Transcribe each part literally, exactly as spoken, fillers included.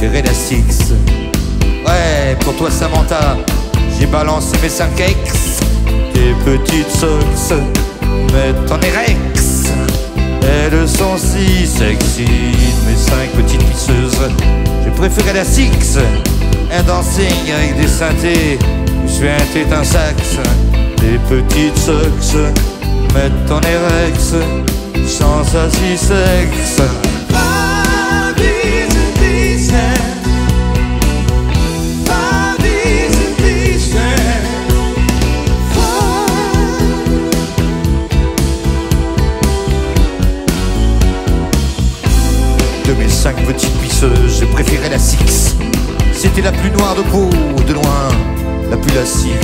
préféré la six. Ouais, pour toi Samantha, j'ai balancé mes cinq ex. Tes petites socks, mais t'en es rex. Elles sont si sexy, mes cinq petites pisseuses. J'ai préféré la six. Un dancing avec des synthés, où je fais un tête un sax. Tes petites socks, mais t'en es rex. Sans ça si sexe. De mes cinq petites pisseuses, j'ai préféré la six. C'était la plus noire de peau, de loin, la plus lascive.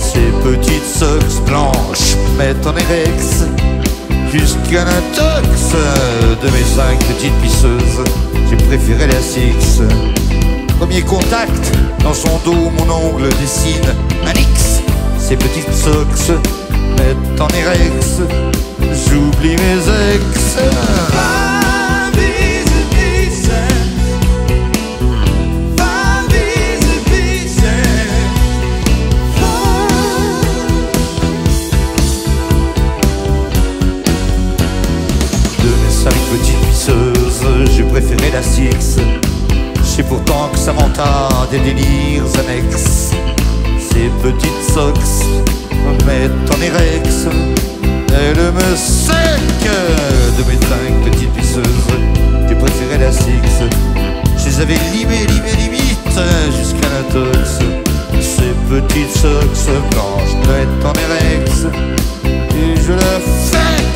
Ces petites socks blanches mettent en érex jusqu'à l'intox. De mes cinq petites pisseuses, j'ai préféré la six. Premier contact, dans son dos, mon ongle dessine un X. Ces petites socks mettent en érex, j'oublie mes ex. Petite pisseuse, j'ai préféré la six. Je sais pourtant que Samantha a des délires annexes. Ces petites socks me mettent en érex. Elle me sec. De mes cinq petites pisseuses, j'ai préféré la six. Je les avais limées, limées, limites jusqu'à l'intox. Ces petites socks blanches me mettent en érex et je la fake.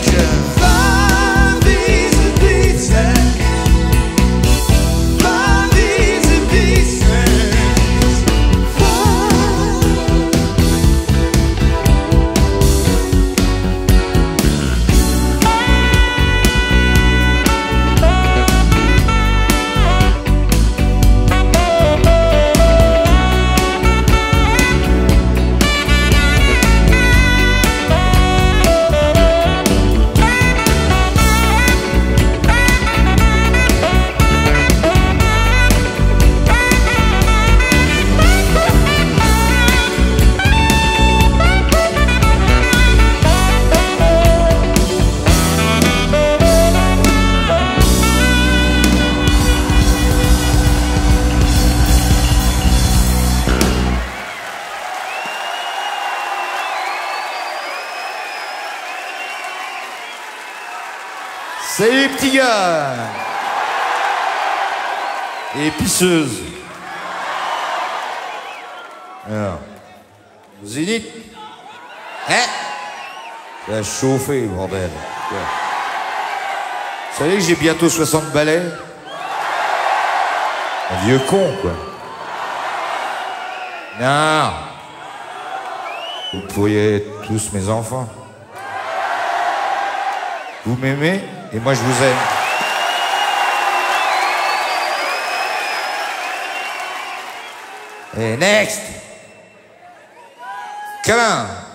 Salut les petits gars et pisseuses. Alors, vous unissez? Hein? Ça a chauffé, bordel. Vous savez que j'ai bientôt soixante balais? Un vieux con, quoi. Non. Vous pourriez être tous mes enfants. Vous m'aimez et moi je vous aime. Et next. Come on.